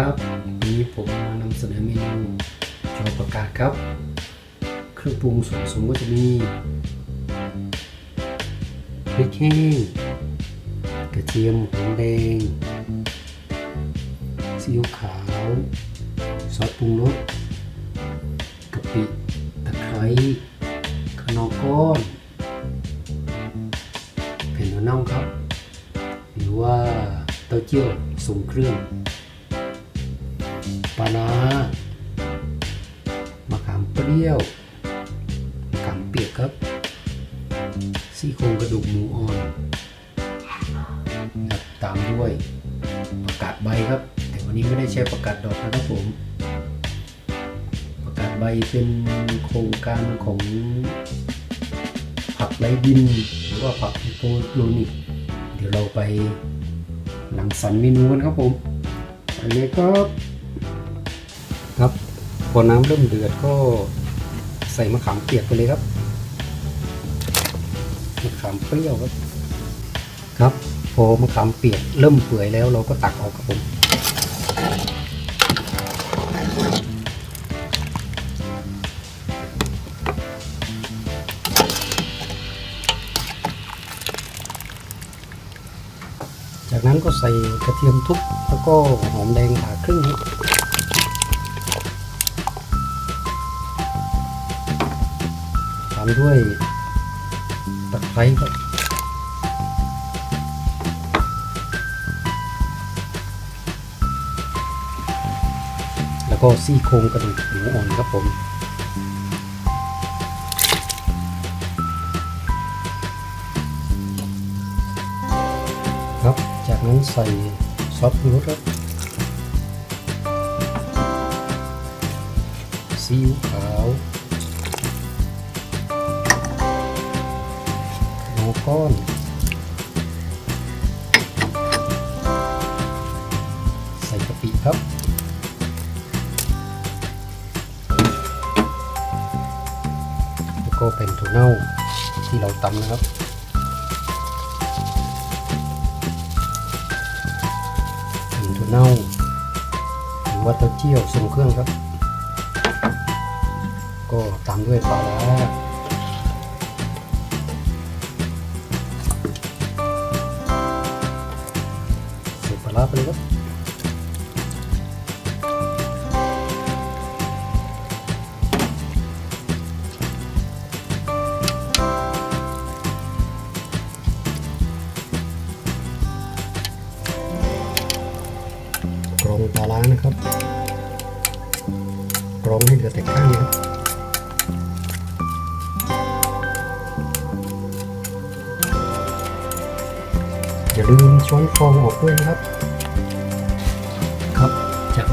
ครับวันนี้ผมมานำเสนอเมนูจอประกาศครับเครื่องปรุงส่วนผสมก็จะมีพริกแห้งกระเทียมหอมแดงซีอิ๊วขาวซอสปรุงรสกะปิตะไคร้ขนมก้อนแผ่นหัวน่องครับหรือว่าเต้าเจี้ยวทรงเครื่องปลาร้ามะขามเปรี้ยวมะขามเปียกครับซี่โครงกระดูกหมูอ่อนครับตามด้วยประกาศใบครับแต่วันนี้ไม่ได้ใช้ประกาศดอกนะครับผมประกาศใบเป็นโครงการของผักไร้ดินหรือว่าผักไฮโดรโปนิกเดี๋ยวเราไปหลังสันเมนูกันครับผมอันนี้ก็ครับพอน้ำเริ่มเดือดก็ใส่มะขามเปียกไปเลยครับมะขามเปรี้ยวครับครับพอมะขามเปียกเริ่มเปื่อยแล้วเราก็ตักออกครับผมจากนั้นก็ใส่กระเทียมทุบแล้วก็หอมแดงผ่าครึ่งด้วยตะไคร้ครับแล้วก็ซี่โครงกระดูกหมูอ่อนครับผมครับจากนั้นใส่ซอสปรุงรสครับซีอิ๊วขาวก้อนใส่กะปิครับแล้วก็เป็นถั่วเน่าที่เราตำนะครับเป็นถั่วเน่าหรือว่าเต้าเจี้ยวทรงเครื่องครับก็ตำด้วยปลาร้าลาไปเลยครับกรองปลาร้านะครับกรองให้เหลือแต่ข้างนี้ครับอย่าลืมช้อนฟองออกด้วยนะครับจากน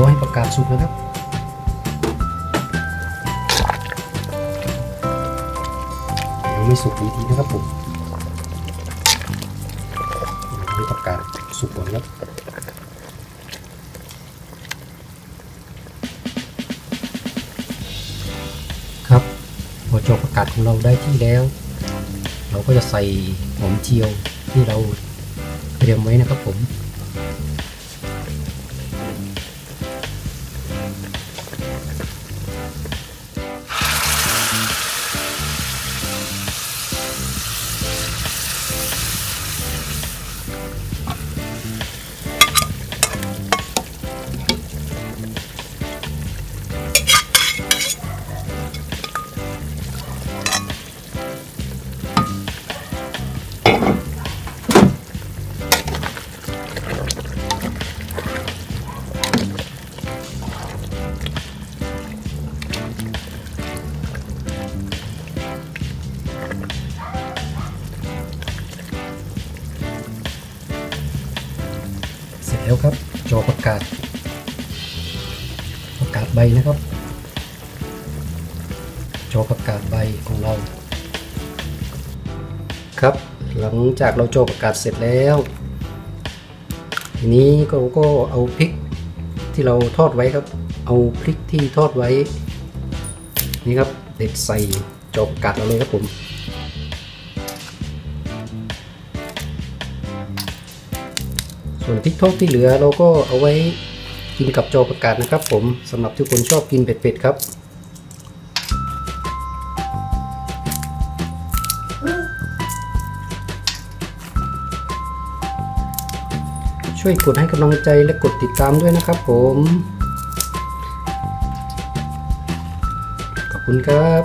ร้อยประกาศสุกนะครับยังไม่สุกดีนะครับผมร้อยประกาศสุกก่อนครับครับพอจอประกาศของเราได้ที่แล้วเราก็จะใส่หอมเจียวที่เราเตรียมไว้นะครับผม แล้วครับจอประกาศใบนะครับจอประกาศใบของเราครับหลังจากเราจอประกาศเสร็จแล้วทีนี้ก็เอาพริกที่เราทอดไว้ครับเอาพริกที่ทอดไว้นี่ครับเด็ดใส่จอประกาศเราเลยครับผมส่วนพริกทอดที่เหลือเราก็เอาไว้กินกับจอประกาศนะครับผมสำหรับทุกคนชอบกินเผ็ดๆครับช่วยกดให้กำลังใจและกดติดตามด้วยนะครับผมขอบคุณครับ